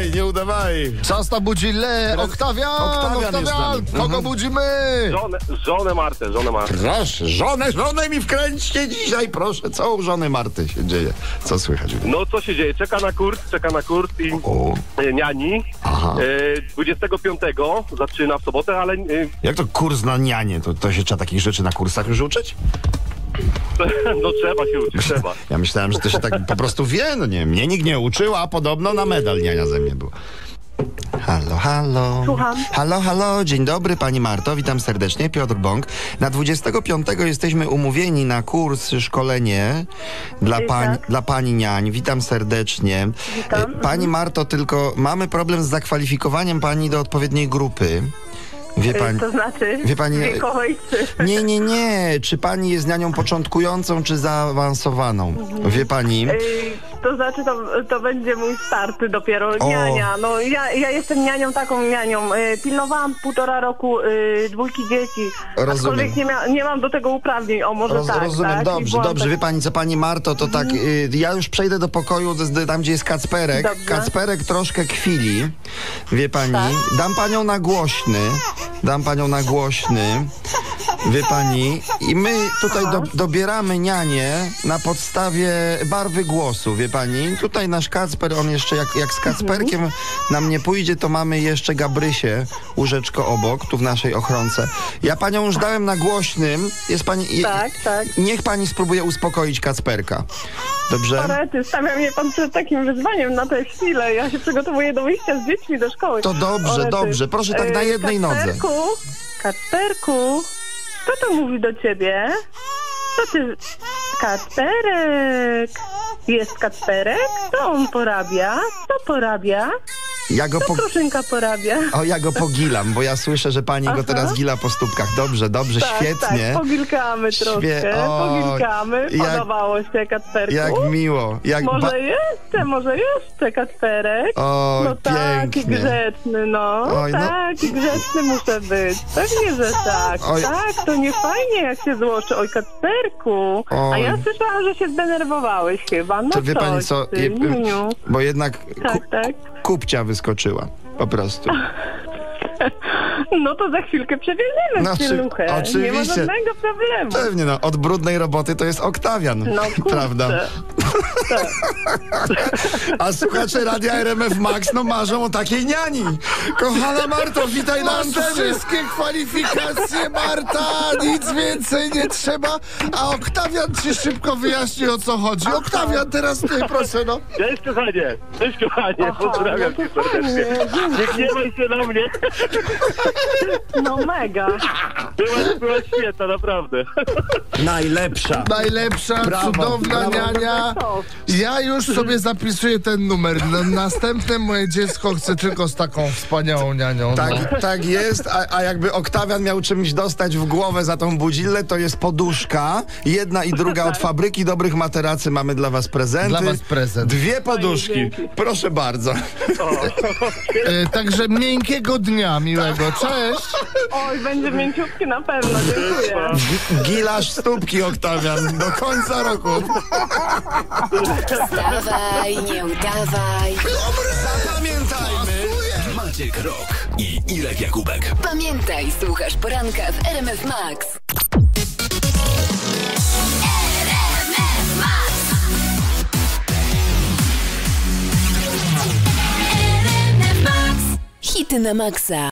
Wstawaj, nie udawaj. Czas na budzile. Oktawian. Kogo budzimy? Żonę Martę, żonę Martę. Proszę, żonę mi wkręćcie dzisiaj, proszę. Całą żonę Marty się dzieje. Co słychać? No co się dzieje? Czeka na kurs i niani. Aha. 25 zaczyna w sobotę, ale... Jak to kurs na nianie? To się trzeba takich rzeczy na kursach już uczyć? No trzeba się uczyć, trzeba. Ja myślałem, że to się tak po prostu wie, no nie, mnie nikt nie uczył, a podobno na medal niania ze mnie było. Halo. Słucham. Halo, dzień dobry Pani Marto, witam serdecznie, Piotr Bąk. Na 25 jesteśmy umówieni na kurs, szkolenie dla Pani niań. Witam serdecznie. Witam. Pani Marto, tylko mamy problem z zakwalifikowaniem Pani do odpowiedniej grupy. Wie pani, to znaczy? Wie pani, nie. Czy pani jest nianią początkującą, czy zaawansowaną? Wie pani? To znaczy, to będzie mój start dopiero, niania. No, ja jestem nianią, taką nianią. Pilnowałam 1,5 roku dwójki dzieci. Rozumiem. Nie mam do tego uprawnień. O, może tak. Rozumiem, tak? Dobrze. Wie pani co, Pani Marto, to tak, ja już przejdę do pokoju, tam gdzie jest Kacperek. Dobrze. Kacperek troszkę kwili, wie pani. Tak? Dam panią na głośny, wie pani, i my tutaj dobieramy nianie na podstawie barwy głosu, wie pani. Tutaj nasz Kacper, on jeszcze jak z Kacperkiem nam nie pójdzie, to mamy jeszcze Gabrysię, łóżeczko obok, tu w naszej ochronce. Ja panią już dałem na głośnym, jest pani... Tak. Niech pani spróbuje uspokoić Kacperka. Dobrze? Parety, stawia mnie pan przed takim wyzwaniem na tę chwilę. Ja się przygotowuję do wyjścia z dziećmi do szkoły. To dobrze. Proszę tak na jednej Kacperku, nodze. Kacperku, kto to mówi do ciebie? Co ty... Kacperek. Jest Kacperek? Co on porabia? Co porabia? Kruszynka porabia. Ja go pogilam, bo ja słyszę, że pani go teraz gila po stópkach. Dobrze, tak, świetnie. Tak, pogilkamy troszkę. Pogilkamy. Podobało się, Kacperku. Jak miło. Może jeszcze, Kacperek. No taki grzeczny, taki grzeczny muszę być. Pewnie, że tak. Oj. Tak, to nie fajnie, jak się złoczy. Oj, Kacperku. Oj. A ja słyszałam, że się zdenerwowałeś chyba. No to wie pani co, bo jednak... Tak. Kupcia wyskoczyła, po prostu. No to za chwilkę przewieziemy pieluchę. Oczywiście. Nie ma żadnego problemu. Pewnie, od brudnej roboty to jest Oktawian, prawda? Tak. A słuchacze radia RMF Max marzą o takiej niani. Kochana Marto, witaj na antenie. Wszystkie kwalifikacje, Marta, nic więcej nie trzeba, a Oktawian ci szybko wyjaśni, o co chodzi. Oktawian, teraz ty, proszę, Cześć kochanie, pozdrawiam cię serdecznie. Nie gniewaj się na mnie. No mega. Była świetna, naprawdę. Najlepsza, brawo, cudowna niania. Ja już sobie zapisuję ten numer. Następne moje dziecko chce tylko z taką wspaniałą nianią. Tak jest, a jakby Oktawian miał czymś dostać w głowę za tą budzillę, to jest poduszka. Jedna i druga od Fabryki Dobrych Materacy. Mamy dla was prezenty. 2 poduszki. Proszę bardzo. Także miękkiego dnia, miłego. Cześć. Oj, będzie mięciutki na pewno. Dziękuję. Gilasz stópki, Oktawian. Do końca roku. Wstawaj, nie udawaj. Zapamiętajmy. Maciek Rock i Irek Jakubek. Pamiętaj, słuchasz poranka w RMF Max. Hity na maksa.